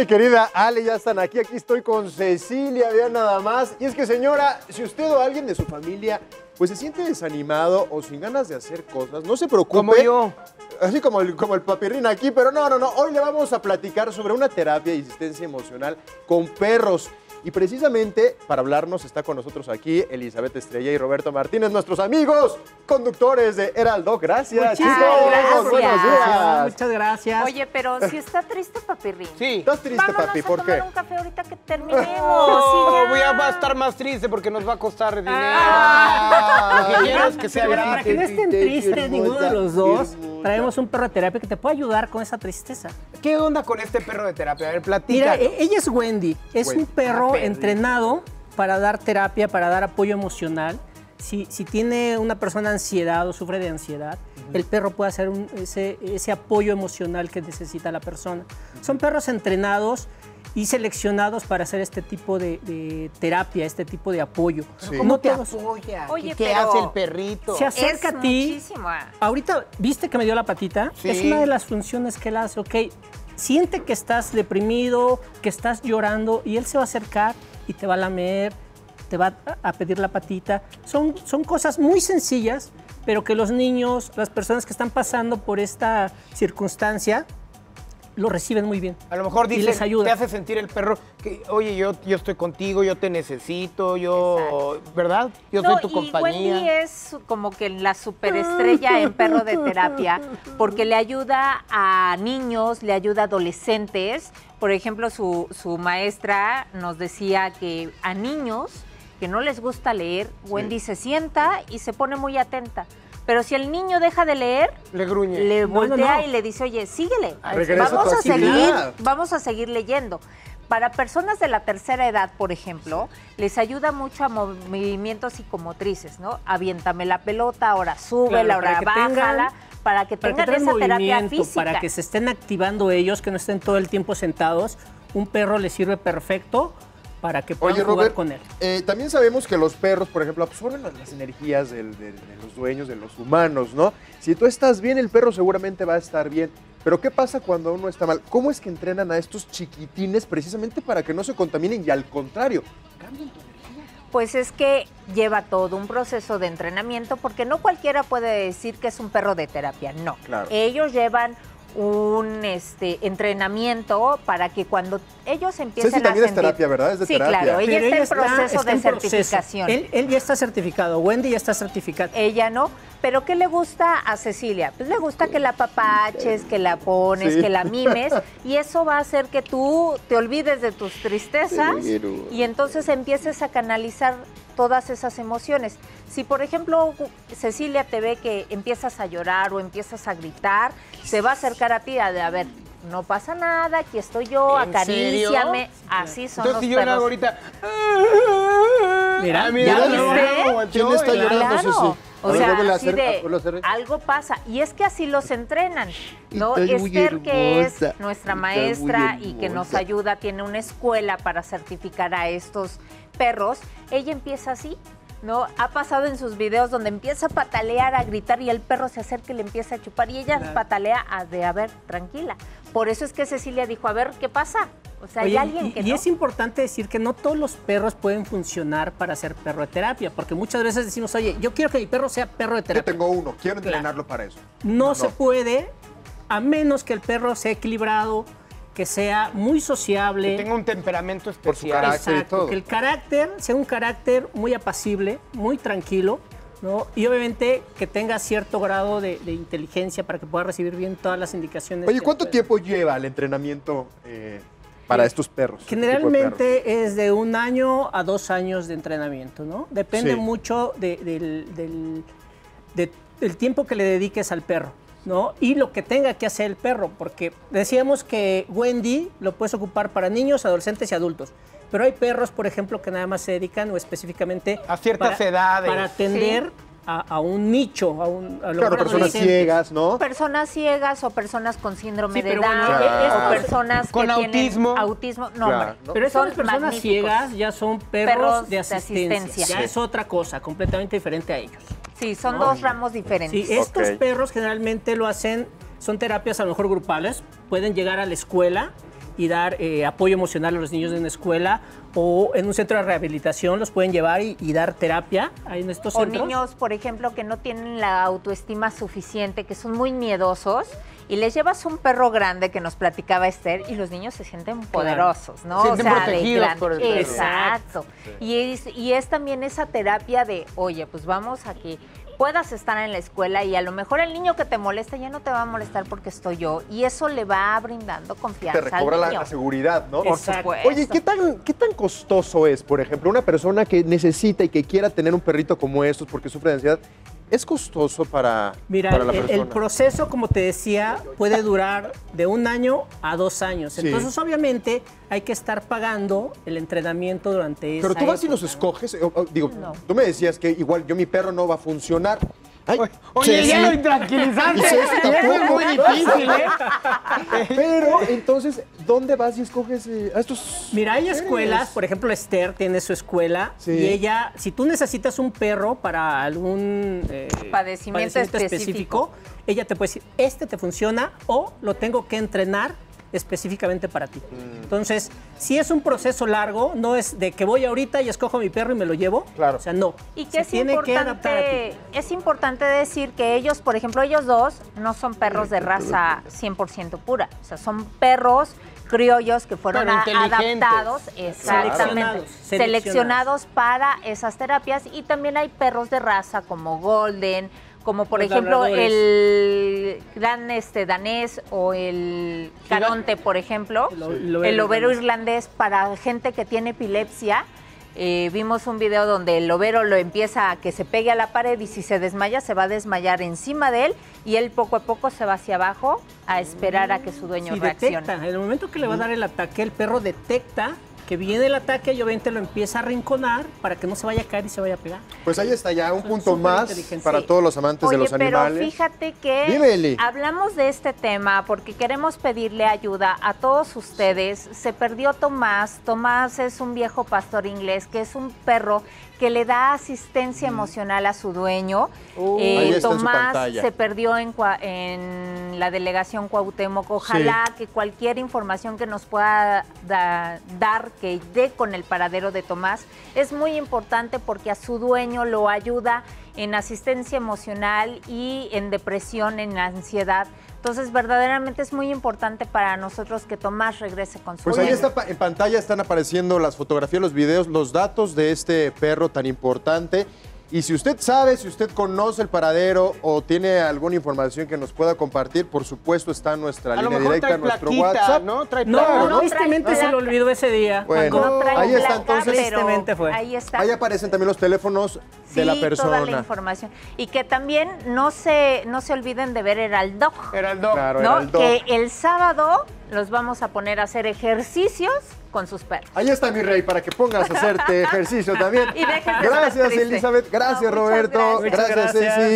Mi querida Ale, ya están aquí, aquí estoy con Cecilia, vean nada más. Y es que señora, si usted o alguien de su familia pues se siente desanimado o sin ganas de hacer cosas, no se preocupe. Como yo. Así como el papirrín aquí, pero no. Hoy le vamos a platicar sobre una terapia de asistencia emocional con perros. Y precisamente para hablarnos está con nosotros aquí Elizabeth Estrella y Roberto Martínez, nuestros amigos conductores de Heraldoc. Gracias, chicos. Gracias. Buenos días. Muchas gracias. Oye, pero si está triste, papirrín. Sí. ¿Estás triste, papi? ¿Por qué? Vámonos a tomar un café ahorita que terminemos. No, va a estar más triste porque nos va a costar dinero. Lo que quiero es que sea gratis. Para que no estén tristes ninguno de los dos, traemos un perro de terapia que te puede ayudar con esa tristeza. ¿Qué onda con este perro de terapia? A ver, platica. Mira, ella es Wendy. Es un perro entrenado para dar terapia, para dar apoyo emocional. Si tiene una persona ansiedad o sufre de ansiedad, el perro puede hacer ese apoyo emocional que necesita la persona. Son perros entrenados y seleccionados para hacer este tipo de terapia, este tipo de apoyo. Sí. ¿Cómo te apoya? Oye, ¿qué hace el perrito? Se acerca a ti. Ahorita, ¿viste que me dio la patita? Sí. Es una de las funciones que él hace. Ok, siente que estás deprimido, que estás llorando, y él se va a acercar y te va a lamer, te va a pedir la patita. Son cosas muy sencillas, pero que los niños, las personas que están pasando por esta circunstancia, lo reciben muy bien. A lo mejor dice, te hace sentir el perro que, oye, yo estoy contigo, yo te necesito, yo, exacto, ¿verdad? Yo soy tu compañía. Y Wendy es como que la superestrella en perro de terapia, porque le ayuda a niños, le ayuda a adolescentes. Por ejemplo, su maestra nos decía que a niños que no les gusta leer, Wendy se sienta y se pone muy atenta. Pero si el niño deja de leer, le gruñe, le voltea y le dice, oye, síguele, vamos a seguir leyendo. Para personas de la tercera edad, por ejemplo, les ayuda mucho a movimientos psicomotrices, ¿no? Aviéntame la pelota, ahora súbela, ahora bájala, para que tengan esa terapia física. Para que se estén activando ellos, que no estén todo el tiempo sentados. Un perro les sirve perfecto para que puedan jugar con él. También sabemos que los perros, por ejemplo, absorben las energías de los dueños, de los humanos, ¿no? Si tú estás bien, el perro seguramente va a estar bien. Pero ¿qué pasa cuando uno está mal? ¿Cómo es que entrenan a estos chiquitines precisamente para que no se contaminen y al contrario, cambien tu energía? Pues es que lleva todo un proceso de entrenamiento, porque no cualquiera puede decir que es un perro de terapia, no. Claro. Ellos llevan un entrenamiento para que cuando ellos empiecen a sentir... Es terapia, ¿verdad? Es de terapia. Sí, claro. Ella está en proceso de certificación. Él ya está certificado. Wendy ya está certificada. Ella no. ¿Pero qué le gusta a Cecilia? Pues le gusta que la apapaches, que la pones, que la mimes. Y eso va a hacer que tú te olvides de tus tristezas y entonces empieces a canalizar todas esas emociones. Si, por ejemplo, Cecilia te ve que empiezas a llorar o empiezas a gritar, se va a acercar a ti a ver, no pasa nada, aquí estoy yo, acaríciame. Así son los perros. Entonces, si yo hago ahorita... Mira, mira, ¿quién está llorando, Cecilia? O sea, así de algo pasa. Y es que así los entrenan, ¿no? Esther, que es nuestra maestra y que nos ayuda, tiene una escuela para certificar a estos perros. Ella empieza así, ¿no? Ha pasado en sus videos donde empieza a patalear, a gritar, y el perro se acerca y le empieza a chupar. Y ella patalea a ver, tranquila. Por eso es que Cecilia dijo, a ver, ¿qué pasa? O sea, oye, hay alguien que no. Y es importante decir que no todos los perros pueden funcionar para hacer perro de terapia, porque muchas veces decimos, oye, yo quiero que mi perro sea perro de terapia. Yo tengo uno, quiero entrenarlo para eso. No se puede, a menos que el perro sea equilibrado, que sea muy sociable. Que tenga un temperamento especial. Por su carácter. Exacto, y todo. Que el carácter sea un carácter muy apacible, muy tranquilo, ¿no? Y obviamente que tenga cierto grado de inteligencia para que pueda recibir bien todas las indicaciones. Oye, ¿cuánto tiempo lleva el entrenamiento para estos perros? Generalmente es de 1 año a 2 años de entrenamiento, ¿no? Depende mucho del tiempo que le dediques al perro, ¿no? Y lo que tenga que hacer el perro, porque decíamos que Wendy lo puedes ocupar para niños, adolescentes y adultos. Pero hay perros, por ejemplo, que nada más se dedican o específicamente a ciertas edades. Para atender a un nicho, a personas ciegas, ¿no? Personas ciegas o personas con síndrome de Down, o personas con autismo. No, hombre, pero esas personas ciegas ya son perros de asistencia. Ya es otra cosa, completamente diferente a ellos. Sí, son dos ramos diferentes. Sí, estos perros generalmente son terapias a lo mejor grupales, pueden llegar a la escuela y dar apoyo emocional a los niños en la escuela o en un centro de rehabilitación los pueden llevar y dar terapia en estos centros. O niños, por ejemplo, que no tienen la autoestima suficiente, que son muy miedosos y les llevas un perro grande que nos platicaba Esther y los niños se sienten poderosos, ¿no? Se sienten protegidos por el perro. Exacto. Sí. Y es también esa terapia de, oye, pues vamos a que puedas estar en la escuela y a lo mejor el niño que te molesta ya no te va a molestar porque estoy yo y eso le va brindando confianza al niño. Te recobra la seguridad, ¿no? Por supuesto. Oye, ¿qué tan costoso es, por ejemplo, una persona que necesita y que quiera tener un perrito como estos porque sufre de ansiedad? ¿Es costoso para la persona? El proceso, como te decía, puede durar de 1 año a 2 años. Sí. Entonces, obviamente, hay que estar pagando el entrenamiento durante esa época. Pero tú vas y los escoges. Digo, no. Tú me decías que igual yo mi perro no va a funcionar. Ay, oye, ya lo intranquilizante. Es muy difícil, ¿eh? Pero, entonces, ¿dónde vas y escoges a estos? Mira, hay escuelas, por ejemplo, Esther tiene su escuela, sí. Y ella, si tú necesitas un perro para algún padecimiento específico, ella te puede decir, este te funciona o lo tengo que entrenar específicamente para ti. Entonces, si es un proceso largo, no es de que voy ahorita y escojo a mi perro y me lo llevo. Claro. O sea, no. Y que es importante decir que ellos, por ejemplo, ellos dos no son perros de raza 100% pura. O sea, son perros criollos que fueron adaptados, exactamente, seleccionados para esas terapias. Y también hay perros de raza como Golden, como por ejemplo el gran danés o el caronte, por ejemplo, el overo irlandés para gente que tiene epilepsia. Vimos un video donde el overo lo empieza a que se pegue a la pared y si se desmaya, se va a desmayar encima de él y él poco a poco se va hacia abajo a esperar a que su dueño reaccione. Detecta, en el momento que le va a dar el ataque, el perro detecta que viene el ataque y obviamente lo empieza a arrinconar para que no se vaya a caer y se vaya a pegar. Pues ahí está ya un punto más para todos los amantes de los animales. Pero fíjate que hablamos de este tema porque queremos pedirle ayuda a todos ustedes. Se perdió Tomás. Tomás es un viejo pastor inglés que es un perro que le da asistencia emocional a su dueño. Tomás se perdió en la delegación Cuauhtémoc. Ojalá que cualquier información que nos pueda dar que dé con el paradero de Tomás es muy importante porque a su dueño lo ayuda en asistencia emocional y en depresión, en ansiedad. Entonces, verdaderamente es muy importante para nosotros que Tomás regrese con su dueño. Ahí está, en pantalla están apareciendo las fotografías, los videos, los datos de este perro tan importante. Y si usted sabe, si usted conoce el paradero o tiene alguna información que nos pueda compartir, por supuesto está nuestra línea directa, nuestro WhatsApp. No, no, tristemente se lo olvidó ese día. Bueno, ahí está entonces. Tristemente fue. Ahí está. Ahí aparecen también los teléfonos de la persona. Toda la información. Y que también no se olviden de ver Heraldoc. Heraldoc. Claro, Heraldoc. Que el sábado los vamos a poner a hacer ejercicios con sus perros. Ahí está, mi rey, para que pongas a hacerte ejercicio también. Y gracias, Elizabeth. Gracias, Roberto. Gracias, Ceci.